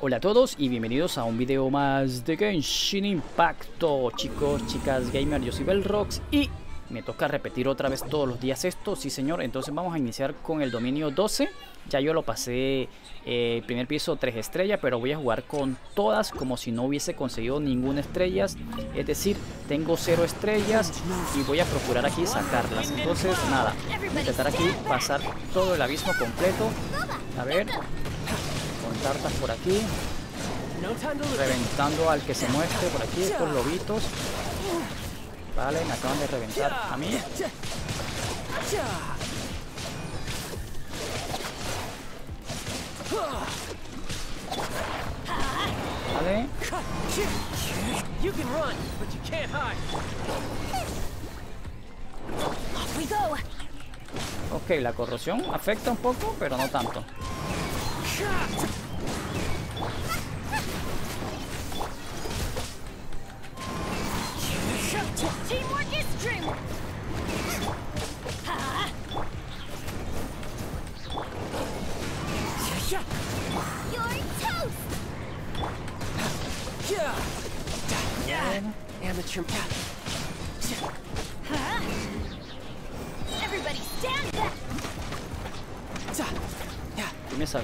Hola a todos y bienvenidos a un video más de Genshin Impact. Chicos, chicas, gamer, yo soy Velrooks y me toca repetir otra vez todos los días esto, sí señor. Entonces vamos a iniciar con el dominio 12. Ya yo lo pasé primer piso 3 estrellas, pero voy a jugar con todas como si no hubiese conseguido ninguna estrella. Es decir, tengo 0 estrellas y voy a procurar aquí sacarlas. Entonces nada, voy a intentar aquí pasar todo el abismo completo. A ver, con tartas por aquí, reventando al que se muestre por aquí, estos lobitos. Vale, me acaban de reventar a mí. Vale. Ok, la corrosión afecta un poco, pero no tanto.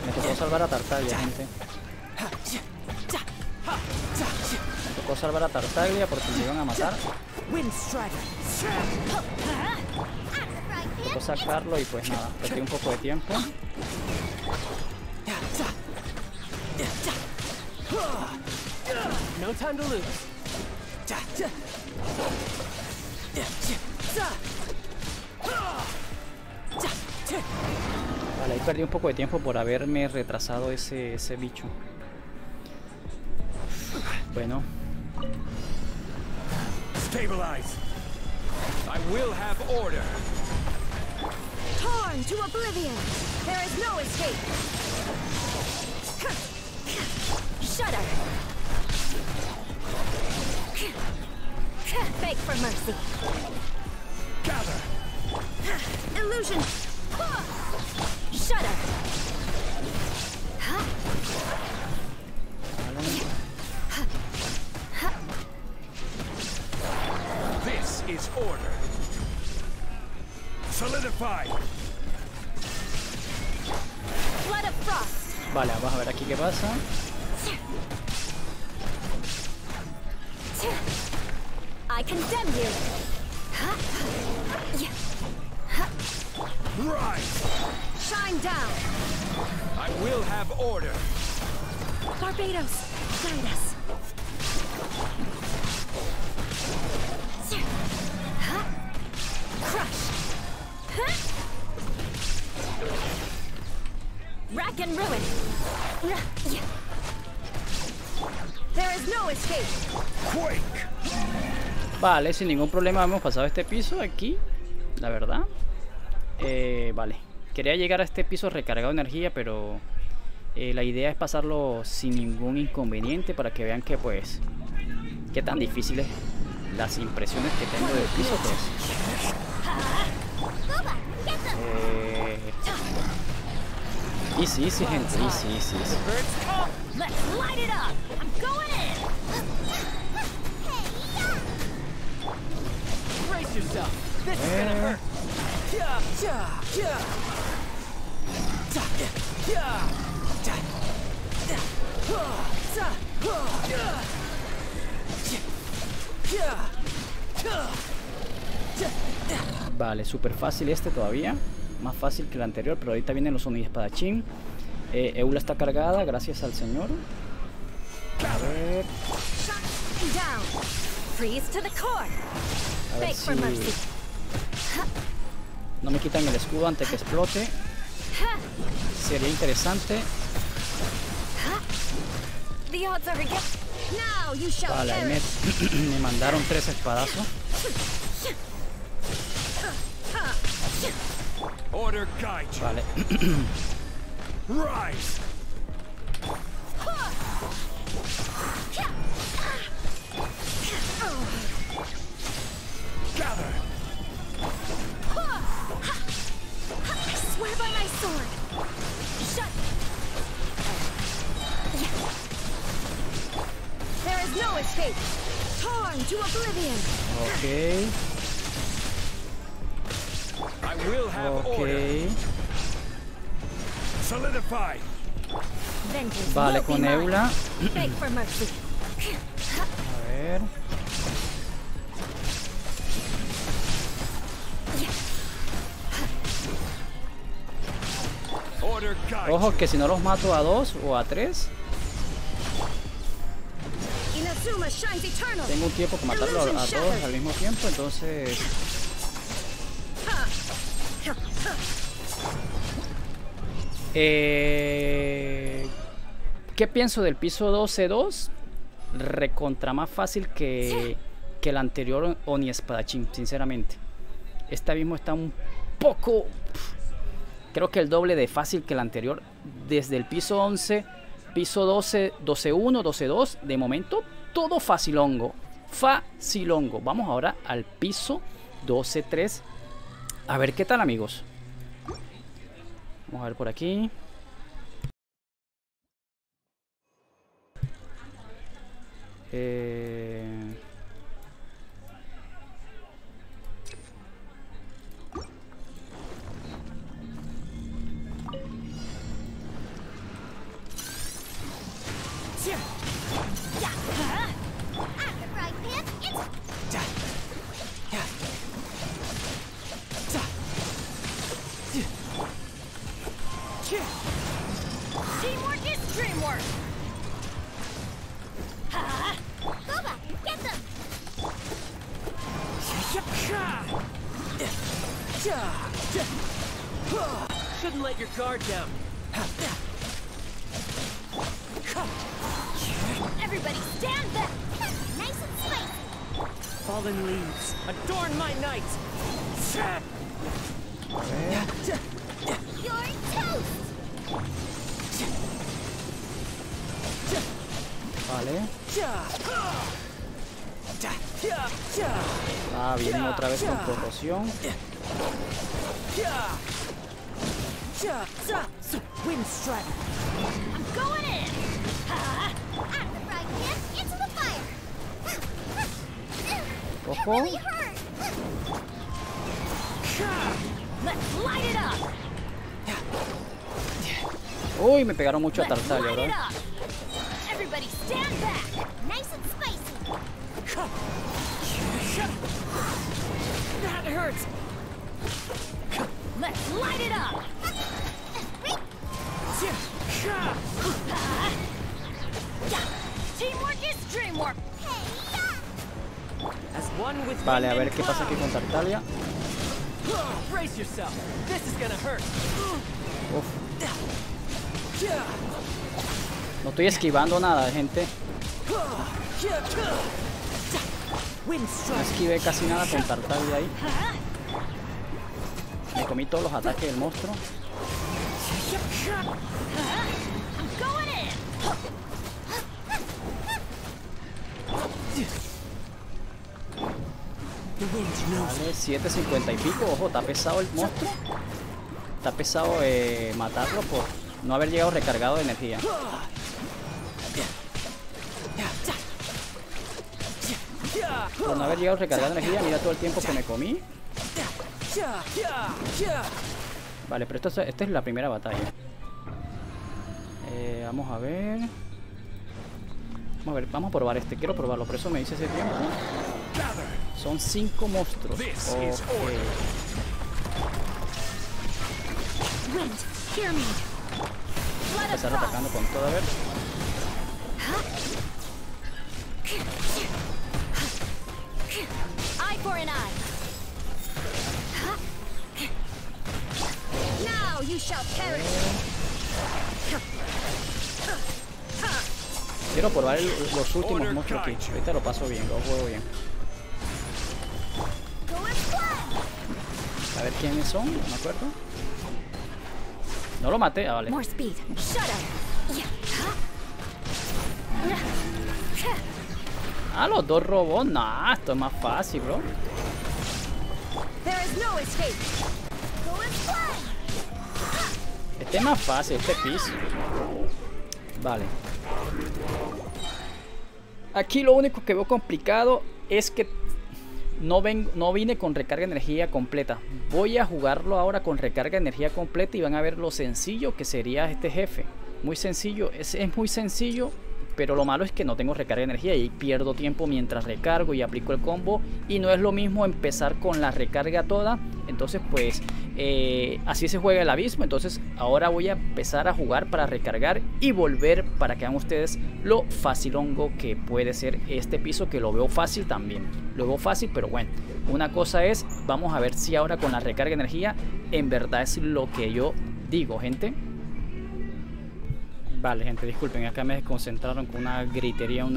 Me tocó salvar a Tartaglia, gente. Me tocó salvar a Tartaglia porque me iban a matar. Me tocó sacarlo y pues nada, perdí un poco de tiempo. No time to lose. Vale, ahí perdí un poco de tiempo por haberme retrasado ese bicho. Bueno. Stabilize. I will have order. Torn to oblivion. There is no escape. Shudder. Beg for mercy. Gather. Illusion. Shudder. This is order. Solidify. Blood of frost. Vale, vamos a ver aquí qué pasa. I condemn you. Rise. Shine down. I will have order. Barbados, guide us. Crush. Rack and ruin. There is no escape. Quake. Vale, sin ningún problema hemos pasado este piso aquí, la verdad. Vale, quería llegar a este piso recargado de energía, pero la idea es pasarlo sin ningún inconveniente para que vean que pues qué tan difíciles las impresiones que tengo del piso pues. Easy, gente, easy. Vale, súper fácil este todavía. Más fácil que el anterior, pero ahorita vienen los Oni Espadachín. Eula está cargada, gracias al señor. A ver. A ver si no me quitan el escudo antes que explote. Sería interesante. Vale, ahí me mandaron 3 espadazos. Vale. Ok. Vale, con Eula. A ver. Ojo que si no los mato a dos o a tres, tengo un tiempo que matarlo a todos al mismo tiempo, entonces... ¿Qué pienso del piso 12-2? Recontra más fácil que el anterior Oni Espadachín, sinceramente. Esta mismo está un poco... Creo que el doble de fácil que el anterior. Desde el piso 11, piso 12, 12-1, 12-2. De momento, todo facilongo. Facilongo. Vamos ahora al piso 12-3. A ver qué tal, amigos. Vamos a ver por aquí. Shouldn't let your guard down. Everybody stand back. Nice and spicy. Fallen leaves adorn my night. You're toast. Vale. Ah, vienen otra vez con corrosión. Ojo. Uy, me pegaron mucho a Tartaglia, ¿verdad? Let's light it up. Teamwork is dreamwork. As one with vale, a ver qué pasa aquí con Tartaglia. Brace yourself. This is gonna hurt. No estoy esquivando nada, gente. No esquivé casi nada con Tartaglia ahí. Me comí todos los ataques del monstruo. Vale, 750 y pico. Ojo, está pesado el monstruo. Está pesado matarlo por no haber llegado recargado de energía. Por no haber llegado recargado de energía, mira todo el tiempo que me comí. Vale, pero esta es la primera batalla. Vamos a ver. Vamos a probar este. Quiero probarlo, por eso me dice ese tiempo. Son 5 monstruos. Okay. Voy a empezar atacando con todo, a ver. Eye for an eye. Now you shall perish. Quiero probar los últimos monstruos aquí. Ahorita lo paso bien, lo juego bien. A ver quiénes son, no me acuerdo. No lo maté, ah, vale. Ah, los dos robots. Nah, esto es más fácil, bro. Este es más fácil, este piso. Vale. Aquí lo único que veo complicado es que no vine con recarga de energía completa. Voy a jugarlo ahora con recarga de energía completa y van a ver lo sencillo que sería este jefe. Muy sencillo, es muy sencillo, pero lo malo es que no tengo recarga de energía y pierdo tiempo mientras recargo y aplico el combo. Y no es lo mismo empezar con la recarga toda. Entonces pues así se juega el abismo. Entonces ahora voy a empezar a jugar para recargar y volver para que vean ustedes lo facilongo que puede ser este piso, que lo veo fácil también. Lo veo fácil, pero bueno, una cosa es, vamos a ver si ahora con la recarga de energía en verdad es lo que yo digo, gente. Vale, gente, disculpen, acá me desconcentraron con una gritería, una...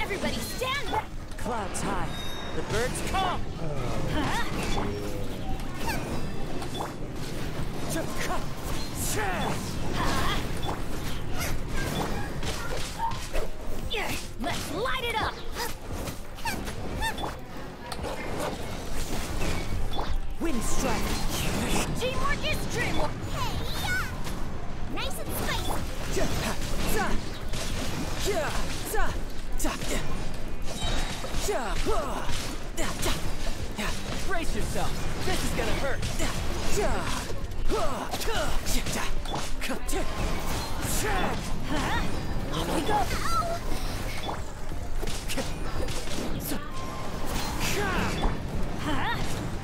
Everybody stand back. Clouds high. The birds come. Let's light it up. Wind strike. Teamwork is dreamwork. Hey, yeah. Nice and spicy. Brace yourself. This is gonna hurt. Off we go.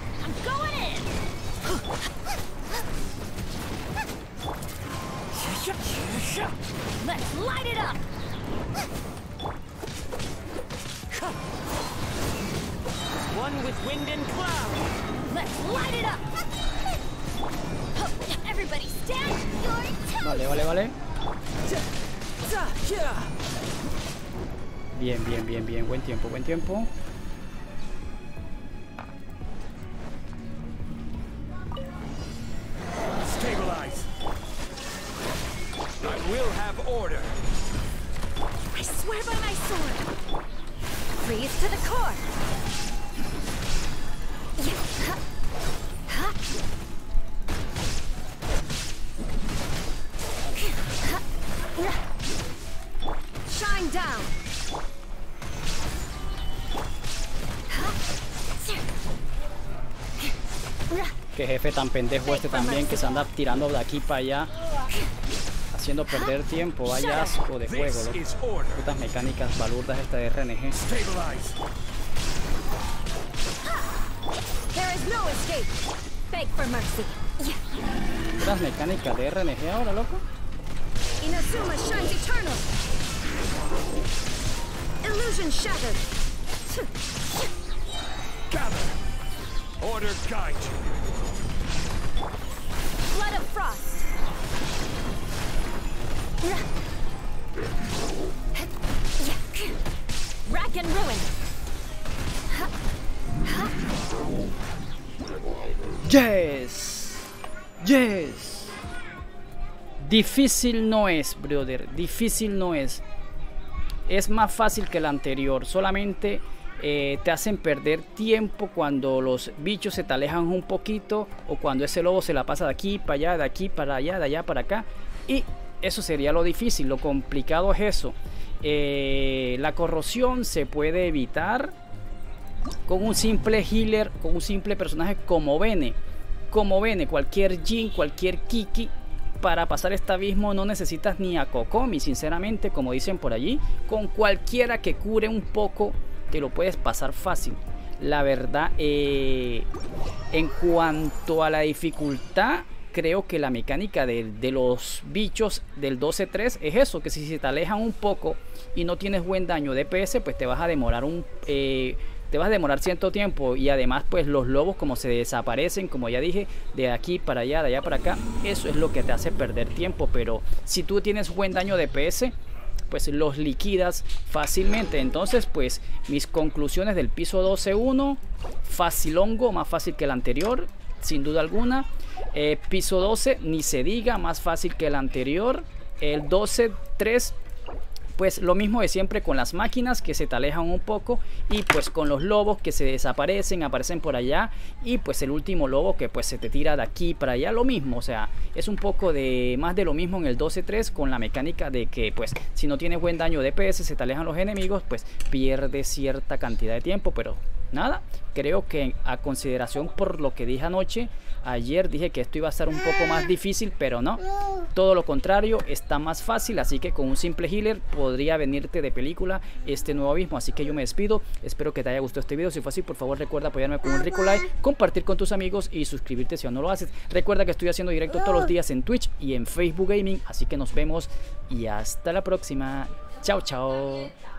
I'm going in. Let's light it up. One with wind and cloud. Let's light it up. Everybody stand your toes. Vale. Bien. Buen tiempo. Stabilize. I will have order. I swear by my sword. Freeze to the core. Shine down. Qué jefe tan pendejo este también, que se anda tirando de aquí para allá, haciendo perder tiempo. Vaya asco de juego, loco. Putas mecánicas balurdas esta de RNG. Las mecánicas de RNG ahora, loco. Inazuma shines eternal. Illusion shattered. Gather. Order guide. Blood of frost. Rack and ruin. Yes. Difícil no es, brother. Difícil no es. Es más fácil que el anterior. Solamente te hacen perder tiempo cuando los bichos se te alejan un poquito, o cuando ese lobo se la pasa de aquí para allá, de aquí para allá, de allá para acá. Y eso sería lo difícil. Lo complicado es eso. La corrosión se puede evitar con un simple healer, con un simple personaje como Vayne. Cualquier Jhin, cualquier Kiki. Para pasar este abismo no necesitas ni a Kokomi, sinceramente, como dicen por allí. Con cualquiera que cure un poco te lo puedes pasar fácil. La verdad, en cuanto a la dificultad, creo que la mecánica de los bichos del 12-3 es eso, que si se te alejan un poco y no tienes buen daño de DPS, pues te vas a demorar cierto tiempo. Y además pues los lobos, como se desaparecen, como ya dije, de aquí para allá, de allá para acá, eso es lo que te hace perder tiempo. Pero si tú tienes buen daño de DPS, pues los liquidas fácilmente. Entonces pues mis conclusiones del piso 12-1, facilongo, más fácil que el anterior, sin duda alguna. Piso 12, ni se diga, más fácil que el anterior. El 12-3, pues lo mismo de siempre con las máquinas que se talejan un poco, y pues con los lobos que se desaparecen, aparecen por allá, y pues el último lobo que pues se te tira de aquí para allá, lo mismo. O sea, es un poco de más de lo mismo en el 12-3, con la mecánica de que pues si no tienes buen daño de DPS, se te alejan los enemigos, pues pierdes cierta cantidad de tiempo. Pero nada, creo que a consideración por lo que dije anoche, ayer dije que esto iba a estar un poco más difícil, pero no, todo lo contrario, está más fácil. Así que con un simple healer podría venirte de película este nuevo abismo. Así que yo me despido, espero que te haya gustado este video. Si fue así, por favor recuerda apoyarme con un rico like, compartir con tus amigos y suscribirte si aún no lo haces. Recuerda que estoy haciendo directo todos los días en Twitch y en Facebook Gaming, así que nos vemos y hasta la próxima. Chao, chao.